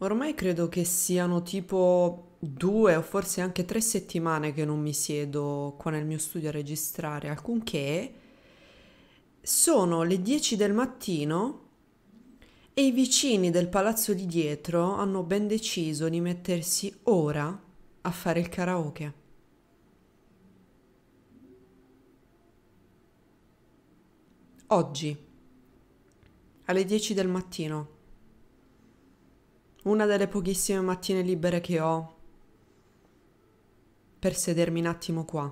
Ormai credo che siano tipo 2 o forse anche 3 settimane che non mi siedo qua nel mio studio a registrare, alcunché sono le 10 del mattino e i vicini del palazzo di dietro hanno ben deciso di mettersi ora a fare il karaoke. Oggi, alle 10 del mattino. Una delle pochissime mattine libere che ho per sedermi un attimo qua.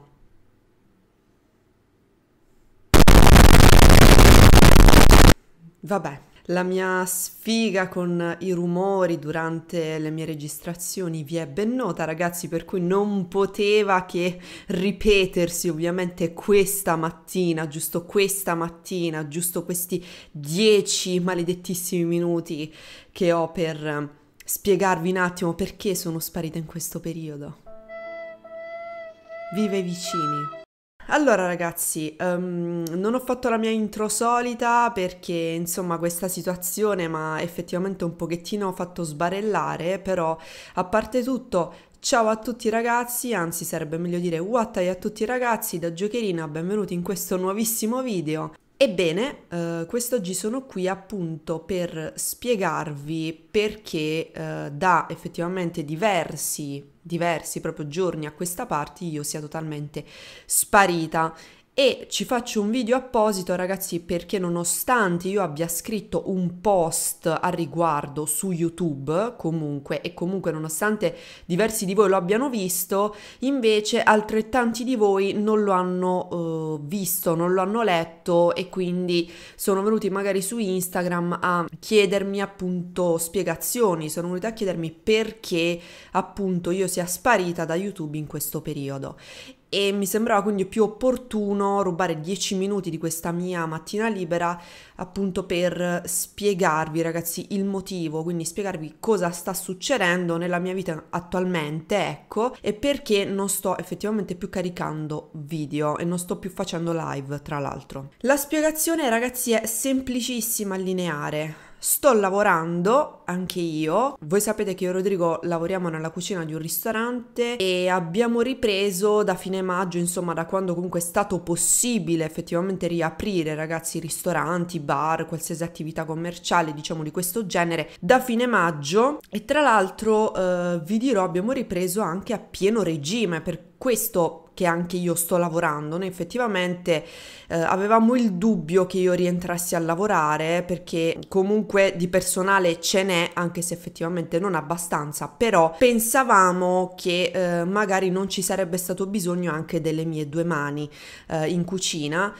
Vabbè, la mia sfiga con i rumori durante le mie registrazioni vi è ben nota, ragazzi, per cui non poteva che ripetersi ovviamente questa mattina, giusto questi 10 maledettissimi minuti che ho per spiegarvi un attimo perché sono sparita in questo periodo. Viva i vicini! Allora ragazzi, non ho fatto la mia intro solita perché insomma questa situazione mi ha effettivamente un pochettino fatto sbarellare, però a parte tutto ciao a tutti ragazzi, anzi sarebbe meglio dire wattai a tutti ragazzi da Jokerina, benvenuti in questo nuovissimo video. Ebbene, quest'oggi sono qui appunto per spiegarvi perché da effettivamente diversi proprio giorni a questa parte io sia totalmente sparita, e ci faccio un video apposito ragazzi perché nonostante io abbia scritto un post a riguardo su YouTube comunque nonostante diversi di voi lo abbiano visto, invece altrettanti di voi non lo hanno visto, non lo hanno letto, e quindi sono venuti magari su Instagram a chiedermi appunto spiegazioni, sono venuti a chiedermi perché appunto io sia sparita da YouTube in questo periodo. E mi sembrava quindi più opportuno rubare 10 minuti di questa mia mattina libera appunto per spiegarvi ragazzi il motivo, quindi spiegarvi cosa sta succedendo nella mia vita attualmente, ecco, e perché non sto effettivamente più caricando video e non sto più facendo live tra l'altro. La spiegazione ragazzi è semplicissima e lineare. Sto lavorando anche io, voi sapete che io e Rodrigo lavoriamo nella cucina di un ristorante e abbiamo ripreso da fine maggio, insomma da quando comunque è stato possibile effettivamente riaprire ragazzi ristoranti, bar, qualsiasi attività commerciale diciamo di questo genere, da fine maggio, e tra l'altro vi dirò abbiamo ripreso anche a pieno regime, per questo che anche io sto lavorando. Noi effettivamente avevamo il dubbio che io rientrassi a lavorare perché comunque di personale ce n'è, anche se effettivamente non abbastanza, però pensavamo che magari non ci sarebbe stato bisogno anche delle mie 2 mani in cucina,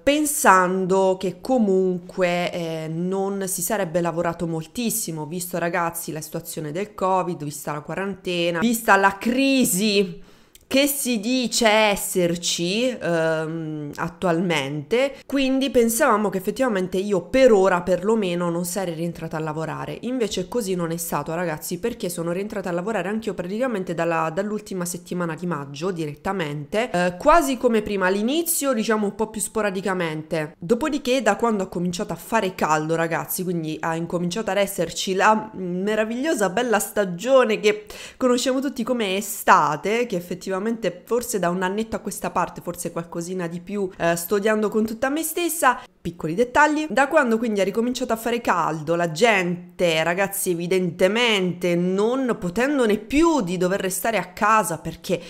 pensando che comunque non si sarebbe lavorato moltissimo, visto ragazzi la situazione del Covid, vista la quarantena, vista la crisi che si dice esserci attualmente, quindi pensavamo che effettivamente io per ora perlomeno non sarei rientrata a lavorare. Invece così non è stato ragazzi, perché sono rientrata a lavorare anch'io praticamente dall'ultima settimana di maggio direttamente, quasi come prima, all'inizio diciamo un po' più sporadicamente, dopodiché da quando ha cominciato a fare caldo ragazzi, quindi ha incominciato ad esserci la meravigliosa bella stagione che conosciamo tutti come estate, che effettivamente forse da un annetto a questa parte, forse qualcosina di più, sto odiando con tutta me stessa, piccoli dettagli, da quando quindi ha ricominciato a fare caldo, la gente ragazzi evidentemente non potendone più di dover restare a casa, perché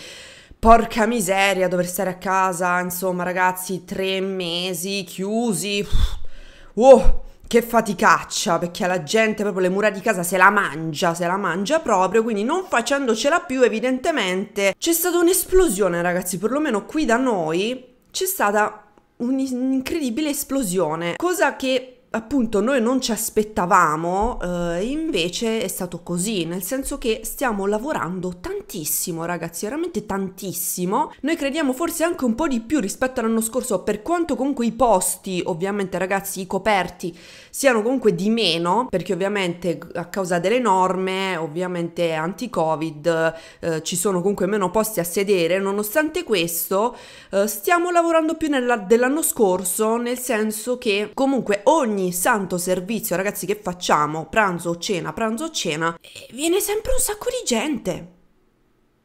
porca miseria dover stare a casa insomma ragazzi 3 mesi chiusi, oh, che faticaccia, perché la gente proprio le mura di casa se la mangia proprio, quindi non facendocela più evidentemente c'è stata un'esplosione ragazzi, perlomeno qui da noi c'è stata un'incredibile esplosione, cosa che appunto noi non ci aspettavamo, invece è stato così, nel senso che stiamo lavorando tantissimo ragazzi, veramente tantissimo, noi crediamo forse anche un po' di più rispetto all'anno scorso, per quanto comunque i posti ovviamente ragazzi, i coperti siano comunque di meno, perché ovviamente a causa delle norme ovviamente anti-covid ci sono comunque meno posti a sedere. Nonostante questo stiamo lavorando più dell'anno scorso, nel senso che comunque ogni ogni santo servizio, ragazzi, che facciamo, pranzo, cena, viene sempre un sacco di gente.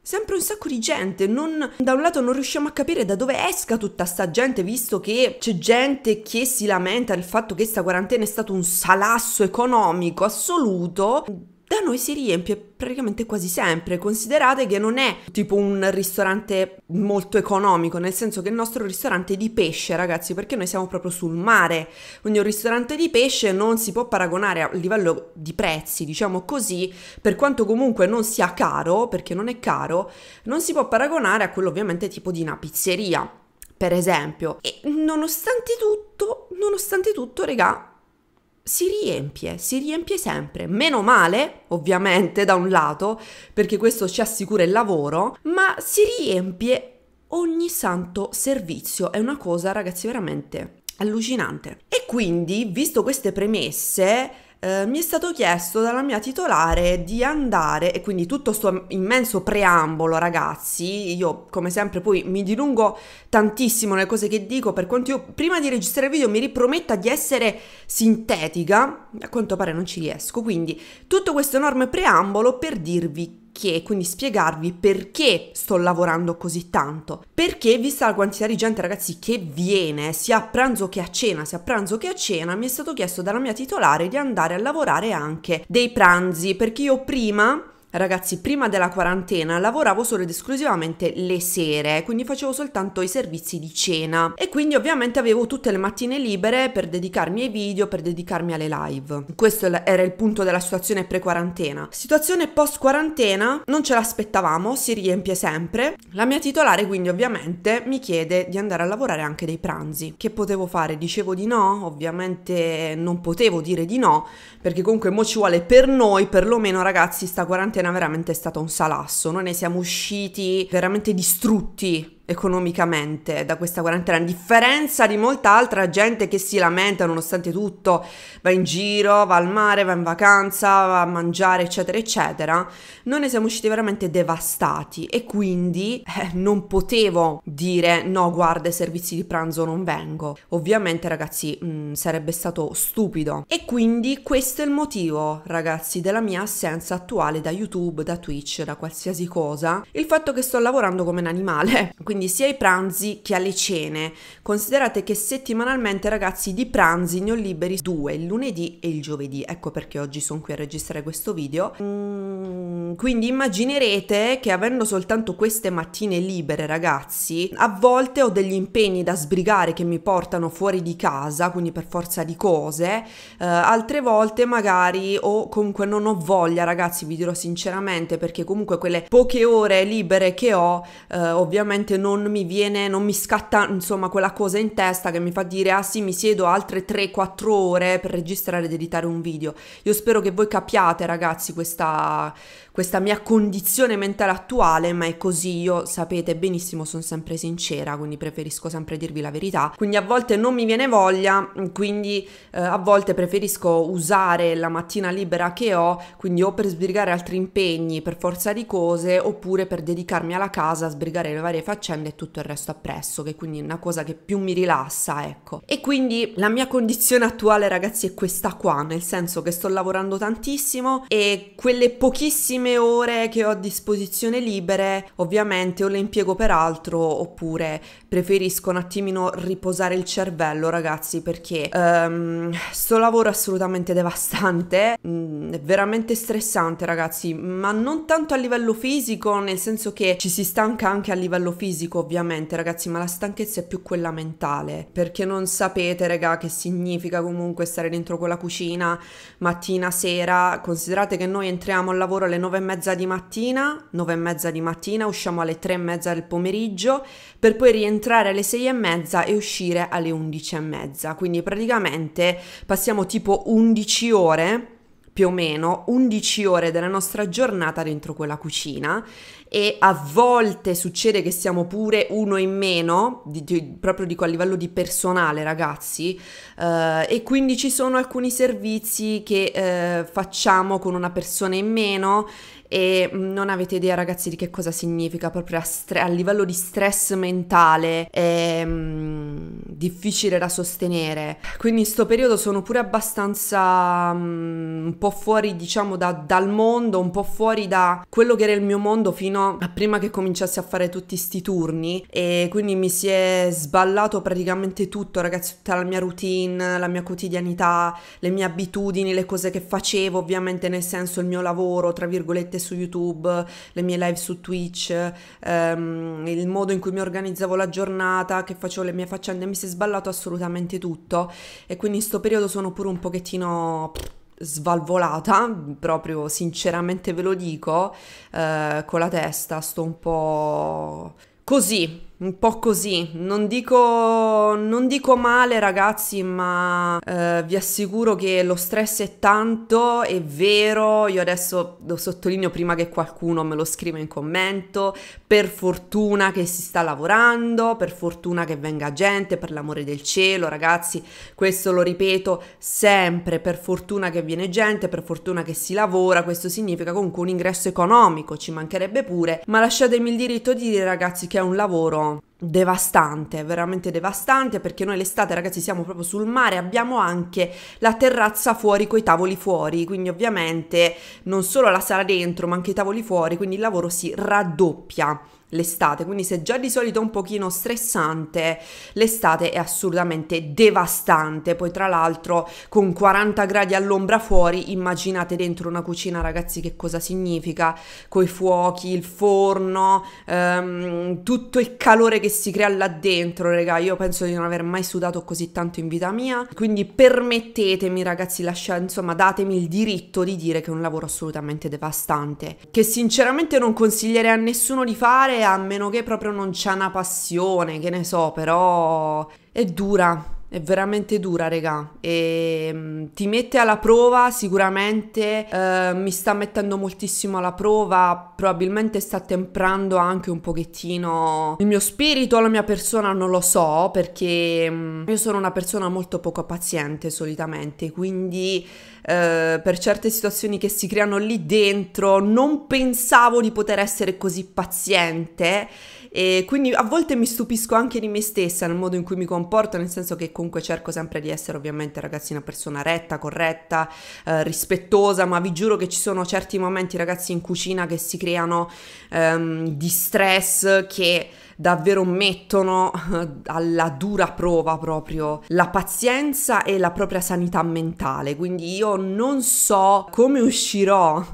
Sempre un sacco di gente, da un lato non riusciamo a capire da dove esca tutta sta gente, visto che c'è gente che si lamenta del fatto che sta quarantena è stato un salasso economico assoluto. Da noi si riempie praticamente quasi sempre, considerate che non è tipo un ristorante molto economico, nel senso che il nostro ristorante è di pesce, ragazzi, perché noi siamo proprio sul mare, quindi un ristorante di pesce non si può paragonare a livello di prezzi, diciamo così, per quanto comunque non sia caro, perché non è caro, non si può paragonare a quello ovviamente tipo di una pizzeria, per esempio. E nonostante tutto, regà, si riempie sempre, meno male ovviamente da un lato, perché questo ci assicura il lavoro, ma si riempie ogni santo servizio, è una cosa, ragazzi, veramente allucinante. E quindi, visto queste premesse, mi è stato chiesto dalla mia titolare di andare, e quindi tutto sto immenso preambolo, ragazzi, io come sempre poi mi dilungo tantissimo nelle cose che dico, per quanto io prima di registrare il video mi riprometta di essere sintetica, a quanto pare non ci riesco, quindi tutto questo enorme preambolo per dirvi che, quindi spiegarvi perché sto lavorando così tanto, perché vista la quantità di gente, ragazzi, che viene sia a pranzo che a cena, mi è stato chiesto dalla mia titolare di andare a lavorare anche dei pranzi, perché io prima, ragazzi, prima della quarantena lavoravo solo ed esclusivamente le sere, quindi facevo soltanto i servizi di cena e quindi ovviamente avevo tutte le mattine libere per dedicarmi ai video, per dedicarmi alle live. Questo era il punto della situazione pre-quarantena. Situazione post-quarantena, non ce l'aspettavamo, si riempie sempre. La mia titolare quindi ovviamente mi chiede di andare a lavorare anche dei pranzi. Che potevo fare? Dicevo di no? Ovviamente non potevo dire di no, perché comunque mo ci vuole per noi, perlomeno, ragazzi, sta quarantena veramente è stato un salasso, noi ne siamo usciti veramente distrutti economicamente da questa quarantena, a differenza di molta altra gente che si lamenta nonostante tutto, va in giro, va al mare, va in vacanza, va a mangiare, eccetera eccetera. Noi ne siamo usciti veramente devastati e quindi non potevo dire no, guarda, i servizi di pranzo non vengo, ovviamente, ragazzi, sarebbe stato stupido. E quindi questo è il motivo, ragazzi, della mia assenza attuale da YouTube, da Twitch, da qualsiasi cosa, il fatto che sto lavorando come un animale, quindi sia ai pranzi che alle cene. Considerate che settimanalmente, ragazzi, di pranzi ne ho liberi due, il lunedì e il giovedì, ecco perché oggi sono qui a registrare questo video. Quindi immaginerete che avendo soltanto queste mattine libere, ragazzi, a volte ho degli impegni da sbrigare che mi portano fuori di casa, quindi per forza di cose, altre volte magari o comunque non ho voglia, ragazzi, vi dirò sinceramente, perché comunque quelle poche ore libere che ho, ovviamente non mi scatta, insomma, quella cosa in testa che mi fa dire ah sì, mi siedo altre 3-4 ore per registrare ed editare un video. Io spero che voi capiate, ragazzi, questa mia condizione mentale attuale, ma è così, io sapete benissimo, sono sempre sincera, quindi preferisco sempre dirvi la verità, quindi a volte non mi viene voglia, quindi a volte preferisco usare la mattina libera che ho, quindi o per sbrigare altri impegni per forza di cose, oppure per dedicarmi alla casa, sbrigare le varie faccende e tutto il resto appresso, che quindi è una cosa che più mi rilassa, ecco. E quindi la mia condizione attuale, ragazzi, è questa qua, nel senso che sto lavorando tantissimo e quelle pochissime ore che ho a disposizione libere ovviamente o le impiego per altro, oppure preferisco un attimino riposare il cervello, ragazzi, perché sto lavoro è assolutamente devastante, è veramente stressante, ragazzi, ma non tanto a livello fisico, nel senso che ci si stanca anche a livello fisico ovviamente, ragazzi, ma la stanchezza è più quella mentale, perché non sapete, raga, che significa comunque stare dentro quella cucina mattina sera. Considerate che noi entriamo al lavoro alle 9:30 di mattina, 9:30 di mattina, usciamo alle 3:30 del pomeriggio per poi rientrare alle 6:30 e uscire alle 11:30, quindi praticamente passiamo tipo 11 ore, più o meno 11 ore della nostra giornata dentro quella cucina, e a volte succede che siamo pure uno in meno, proprio dico a livello di personale, ragazzi, e quindi ci sono alcuni servizi che facciamo con una persona in meno e non avete idea, ragazzi, di che cosa significa proprio a livello di stress mentale. È difficile da sostenere, quindi in sto periodo sono pure abbastanza un po' fuori, diciamo, dal mondo, un po' fuori da quello che era il mio mondo fino a prima che cominciassi a fare tutti sti turni, e quindi mi si è sballato praticamente tutto, ragazzi, tutta la mia routine, la mia quotidianità, le mie abitudini, le cose che facevo, ovviamente, nel senso il mio lavoro, tra virgolette, su YouTube, le mie live su Twitch, il modo in cui mi organizzavo la giornata, che facevo le mie faccende. Mi si è sballato assolutamente tutto, e quindi in sto periodo sono pure un pochettino svalvolata, proprio sinceramente ve lo dico, con la testa sto un po' così, non dico male, ragazzi, ma vi assicuro che lo stress è tanto, è vero. Io adesso lo sottolineo prima che qualcuno me lo scriva in commento: per fortuna che si sta lavorando, per fortuna che venga gente, per l'amore del cielo, ragazzi, questo lo ripeto sempre, per fortuna che viene gente, per fortuna che si lavora. Questo significa comunque un ingresso economico, ci mancherebbe pure, ma lasciatemi il diritto di dire, ragazzi, che è un lavoro devastante, veramente devastante, perché noi l'estate, ragazzi, siamo proprio sul mare, abbiamo anche la terrazza fuori coi tavoli fuori, quindi ovviamente non solo la sala dentro ma anche i tavoli fuori, quindi il lavoro si raddoppia l'estate. Quindi se già di solito è un pochino stressante, l'estate è assolutamente devastante. Poi tra l'altro con 40 gradi all'ombra fuori, immaginate dentro una cucina, ragazzi, che cosa significa, coi fuochi, il forno, tutto il calore che si crea là dentro. Raga, io penso di non aver mai sudato così tanto in vita mia, quindi permettetemi, ragazzi, insomma, datemi il diritto di dire che è un lavoro assolutamente devastante, che sinceramente non consiglierei a nessuno di fare, a meno che proprio non c'è una passione, che ne so, però è dura, è veramente dura, regà, e ti mette alla prova sicuramente, mi sta mettendo moltissimo alla prova, probabilmente sta temprando anche un pochettino il mio spirito, la mia persona, non lo so, perché io sono una persona molto poco paziente solitamente, quindi per certe situazioni che si creano lì dentro non pensavo di poter essere così paziente, e quindi a volte mi stupisco anche di me stessa nel modo in cui mi comporto, nel senso che comunque cerco sempre di essere, ovviamente, ragazzi, una persona retta, corretta, rispettosa, ma vi giuro che ci sono certi momenti, ragazzi, in cucina che si creano di stress che davvero mettono alla dura prova proprio la pazienza e la propria sanità mentale. Quindi io non so come uscirò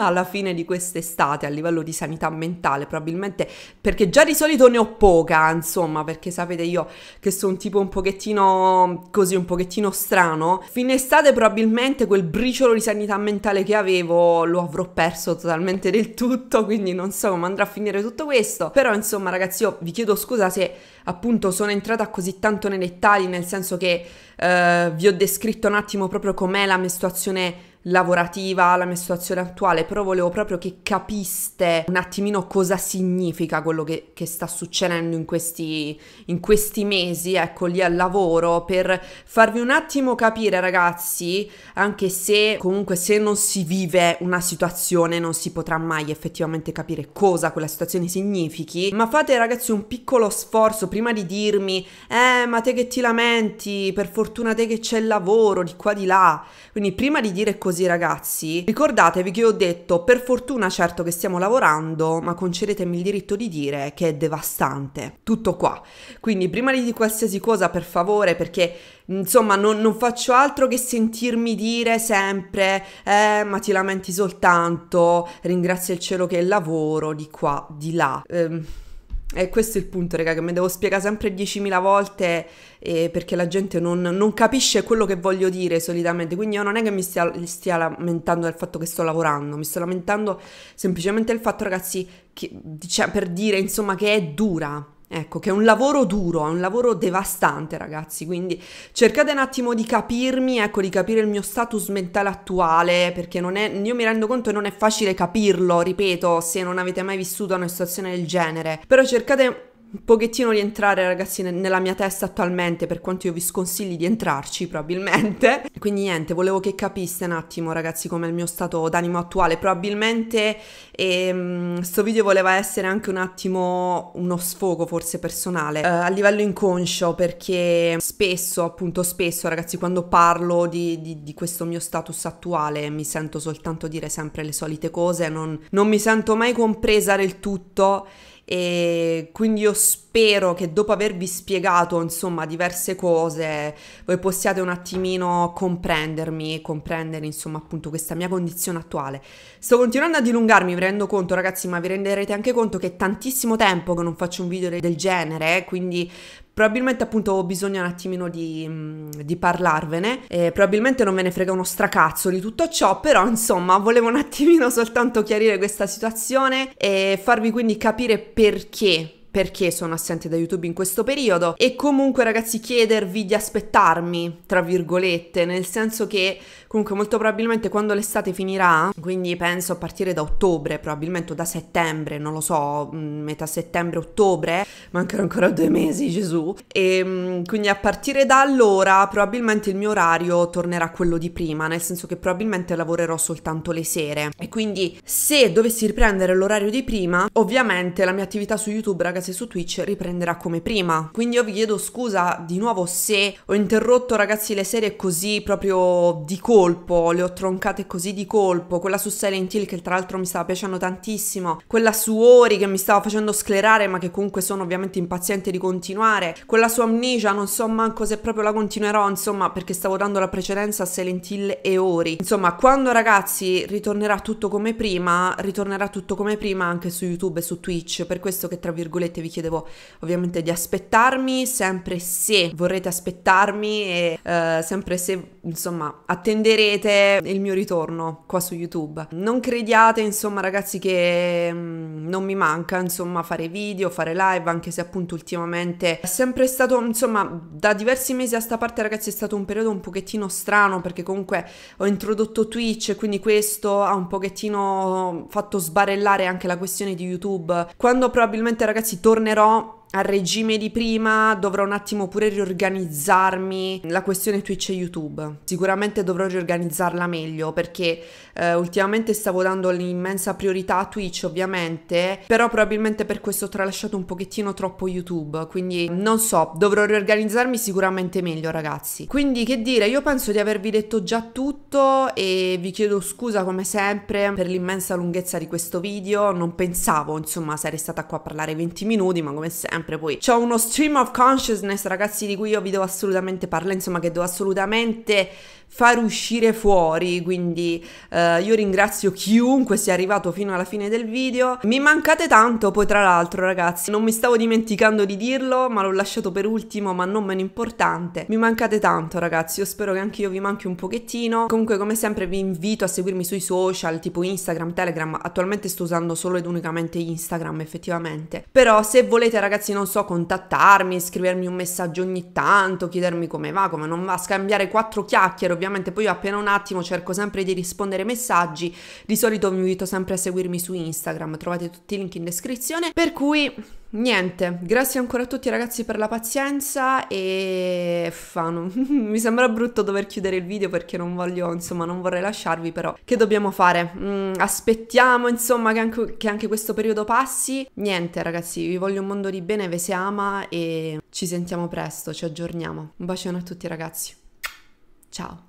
alla fine di quest'estate a livello di sanità mentale, probabilmente, perché già di solito ne ho poca, insomma, perché sapete io che sono un tipo un pochettino così, un pochettino strano. Fine estate probabilmente quel briciolo di sanità mentale che avevo lo avrò perso totalmente del tutto, quindi non so come andrà a finire tutto questo, però insomma, ragazzi, io vi chiedo scusa se appunto sono entrata così tanto nei dettagli, nel senso che vi ho descritto un attimo proprio com'è la mia situazione lavorativa, la mia situazione attuale, però volevo proprio che capiste un attimino cosa significa quello che sta succedendo in questi mesi, ecco, lì al lavoro, per farvi un attimo capire, ragazzi, anche se comunque se non si vive una situazione non si potrà mai effettivamente capire cosa quella situazione significhi, ma fate, ragazzi, un piccolo sforzo prima di dirmi ma te che ti lamenti, per fortuna te che c'è il lavoro di qua di là. Quindi prima di dire così, ragazzi, ricordatevi che ho detto per fortuna certo che stiamo lavorando, ma concedetemi il diritto di dire che è devastante, tutto qua. Quindi prima di qualsiasi cosa, per favore, perché insomma non faccio altro che sentirmi dire sempre ma ti lamenti soltanto, ringrazia il cielo che è il lavoro di qua, di là. E questo è il punto, raga, che mi devo spiegare sempre 10.000 volte, perché la gente non capisce quello che voglio dire solitamente. Quindi io non è che mi stia lamentando del fatto che sto lavorando, mi sto lamentando semplicemente del fatto, ragazzi, che, diciamo, per dire insomma che è dura, ecco, che è un lavoro duro, è un lavoro devastante, ragazzi. Quindi cercate un attimo di capirmi, ecco, di capire il mio status mentale attuale, perché non è, io mi rendo conto che non è facile capirlo, ripeto, se non avete mai vissuto una situazione del genere, però cercate un pochettino rientrare, ragazzi, nella mia testa attualmente, per quanto io vi sconsigli di entrarci probabilmente. Quindi niente, volevo che capiste un attimo, ragazzi, come è il mio stato d'animo attuale. Probabilmente sto video voleva essere anche un attimo uno sfogo forse personale, a livello inconscio, perché spesso, appunto spesso, ragazzi, quando parlo di questo mio status attuale mi sento soltanto dire sempre le solite cose, non mi sento mai compresa del tutto. E quindi io spero che dopo avervi spiegato, insomma, diverse cose, voi possiate un attimino comprendermi, comprendere, insomma, appunto questa mia condizione attuale. Sto continuando a dilungarmi, vi rendo conto, ragazzi, ma vi renderete anche conto che è tantissimo tempo che non faccio un video del genere, quindi probabilmente appunto ho bisogno un attimino di parlarvene. Probabilmente non ve ne frega uno stracazzo di tutto ciò, però insomma volevo un attimino soltanto chiarire questa situazione e farvi quindi capire perché sono assente da YouTube in questo periodo, e comunque, ragazzi, chiedervi di aspettarmi, tra virgolette, nel senso che comunque molto probabilmente quando l'estate finirà, quindi penso a partire da ottobre, probabilmente da settembre, non lo so, metà settembre, ottobre, mancano ancora 2 mesi, Gesù, e quindi a partire da allora probabilmente il mio orario tornerà a quello di prima, nel senso che probabilmente lavorerò soltanto le sere, e quindi se dovessi riprendere l'orario di prima, ovviamente la mia attività su YouTube, ragazzi, su Twitch riprenderà come prima. Quindi io vi chiedo scusa di nuovo se ho interrotto, ragazzi, le serie così proprio di colpo, le ho troncate così di colpo, quella su Silent Hill che tra l'altro mi stava piacendo tantissimo, quella su Ori che mi stava facendo sclerare ma che comunque sono ovviamente impaziente di continuare, quella su Amnesia non so manco se proprio la continuerò, insomma, perché stavo dando la precedenza a Silent Hill e Ori. Insomma, quando, ragazzi, ritornerà tutto come prima, ritornerà tutto come prima anche su YouTube e su Twitch, per questo che, tra virgolette, vi chiedevo ovviamente di aspettarmi, sempre se vorrete aspettarmi e sempre se, insomma, attenderete il mio ritorno qua su YouTube. Non crediate, insomma, ragazzi, che non mi manca, insomma, fare video, fare live, anche se appunto ultimamente è sempre stato, insomma, da diversi mesi a sta parte, ragazzi, è stato un periodo un pochettino strano, perché comunque ho introdotto Twitch, quindi questo ha un pochettino fatto sbarellare anche la questione di YouTube. Quando probabilmente, ragazzi, tornerò al regime di prima, dovrò un attimo pure riorganizzarmi la questione Twitch e YouTube. Sicuramente dovrò riorganizzarla meglio, perché ultimamente stavo dando l'immensa priorità a Twitch, ovviamente, però probabilmente per questo ho tralasciato un pochettino troppo YouTube, quindi non so, dovrò riorganizzarmi sicuramente meglio, ragazzi. Quindi che dire, io penso di avervi detto già tutto e vi chiedo scusa come sempre per l'immensa lunghezza di questo video. Non pensavo, insomma, sarei stata qua a parlare 20 minuti, ma come sempre poi c'ho uno stream of consciousness, ragazzi, di cui io vi devo assolutamente parlare, insomma, che devo assolutamente far uscire fuori. Quindi io ringrazio chiunque sia arrivato fino alla fine del video, mi mancate tanto. Poi tra l'altro, ragazzi, non mi stavo dimenticando di dirlo, ma l'ho lasciato per ultimo, ma non meno importante, mi mancate tanto, ragazzi. Io spero che anche io vi manchi un pochettino. Comunque, come sempre, vi invito a seguirmi sui social tipo Instagram, Telegram. Attualmente sto usando solo ed unicamente Instagram, effettivamente, però se volete, ragazzi, non so, contattarmi, scrivermi un messaggio ogni tanto, chiedermi come va, come non va, scambiare 4 chiacchiere. Ovviamente poi io appena un attimo cerco sempre di rispondere ai messaggi. Di solito vi invito sempre a seguirmi su Instagram, trovate tutti i link in descrizione. Per cui niente, grazie ancora a tutti, ragazzi, per la pazienza e mi sembra brutto dover chiudere il video perché non voglio, insomma, non vorrei lasciarvi, però che dobbiamo fare? Aspettiamo, insomma, che anche questo periodo passi. Niente, ragazzi, vi voglio un mondo di bene, ve si ama e ci sentiamo presto, ci aggiorniamo. Un bacione a tutti, ragazzi. Ciao.